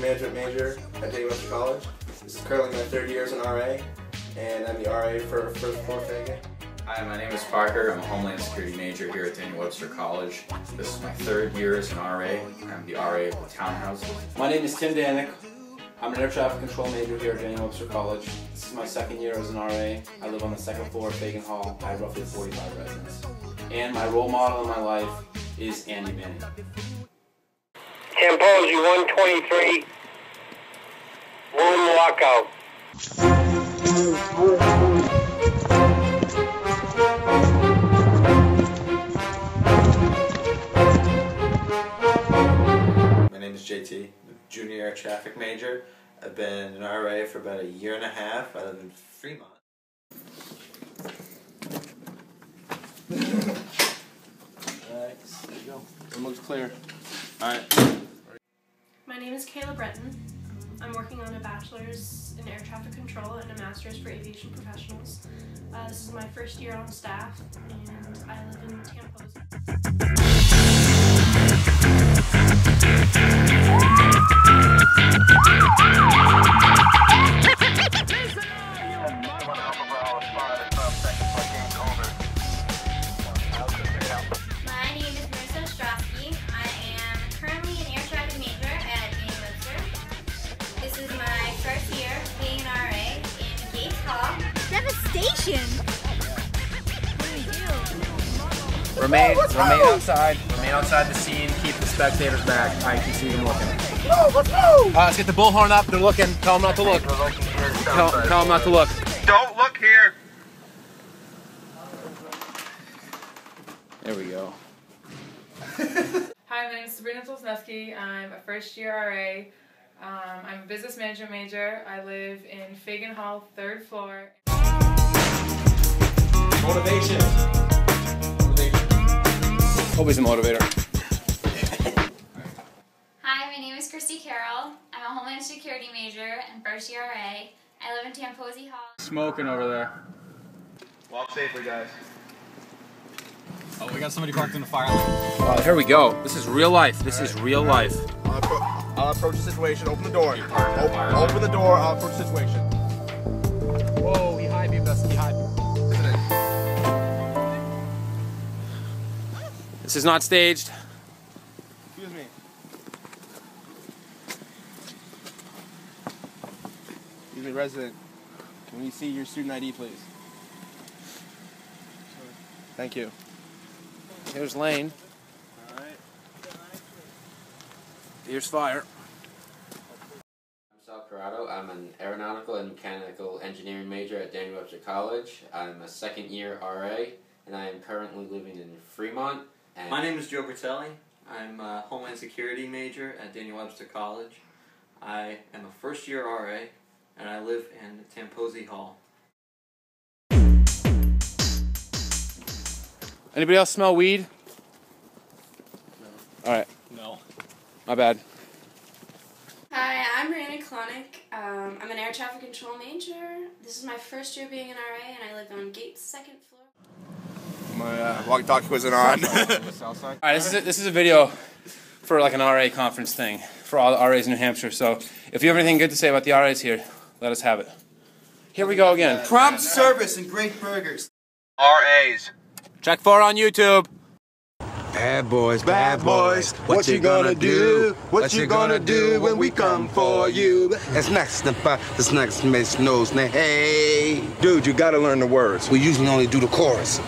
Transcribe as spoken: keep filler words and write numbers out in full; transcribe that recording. Management major at Daniel Webster College. This is currently my third year as an R A, and I'm the R A for first floor Fagan. Hi, my name is Parker. I'm a Homeland Security major here at Daniel Webster College. This is my third year as an R A. I'm the R A of the townhouses. My name is Tim Danik. I'm an air traffic control major here at Daniel Webster College. This is my second year as an R A. I live on the second floor of Fagan Hall. I have roughly forty-five residents. And my role model in my life is Andy Manning. Tamposi one twenty-three. Room lockout. My name is J T, I'm a junior air traffic major. I've been an R A for about a year and a half. I live in Fremont. Alright, there you go. It looks clear. Alright. My name is Kayla Breton. I'm working on a bachelor's in air traffic control and a master's for aviation professionals. Uh, this is my first year on staff, and I live in Tamposi. My name is Marissa Strofsky. I am currently an air traffic major at Daniel Webster. This is my first year being an R A in Gates Hall. Devastation! What do we do? Remain, oh, remain oh. outside. Remain outside the scene. Keep the spectators back. I can see them looking. Oh, let's go! Uh, let's get the bullhorn up. They're looking. Tell them not to look. Tell, tell them not to look. Don't look here! There we go. Hi, my name is Sabrina Tosniewski. I'm a first year R A. Um, I'm a business management major. I live in Fagan Hall, third floor. Motivation. Motivation. Hope he's a motivator. Hi, my name is Christy Carroll. I'm a Homeland Security major and first year R A. I live in Tamposi Hall. Smoking over there. Walk safely, guys. Oh, we got somebody parked in the fire lane. Uh, here we go. This is real life. This right. is real life. I'll approach the situation. Open the door. Open, open the door. I'll approach the situation. Whoa, he high beamed us. He high beamed us. This is not staged. Excuse me. Excuse me, resident. Can we see your student I D, please? Thank you. Here's Lane. Here's fire. I'm Sal Corrado. I'm an aeronautical and mechanical engineering major at Daniel Webster College. I'm a second year R A, and I am currently living in Fremont. And my name is Joe Bertelli. I'm a Homeland Security major at Daniel Webster College. I am a first year R A, and I live in Tamposi Hall. Anybody else smell weed? No. All right. No. My bad. Hi, I'm Randy Klonick. Um, I'm an air traffic control major. This is my first year being an R A, and I live on Gates second floor. My uh, walkie-talkie wasn't on. All right, this is a, this is a video for like an R A conference thing for all the R As in New Hampshire. So if you have anything good to say about the R As here, let us have it. Here we go again. Prompt service and great burgers. R As. Check four on YouTube. Bad boys, bad boys, what you gonna do? What you gonna do when we come for you? It's next and five, it's next and makes nose. Hey, dude, you gotta learn the words. We usually only do the chorus.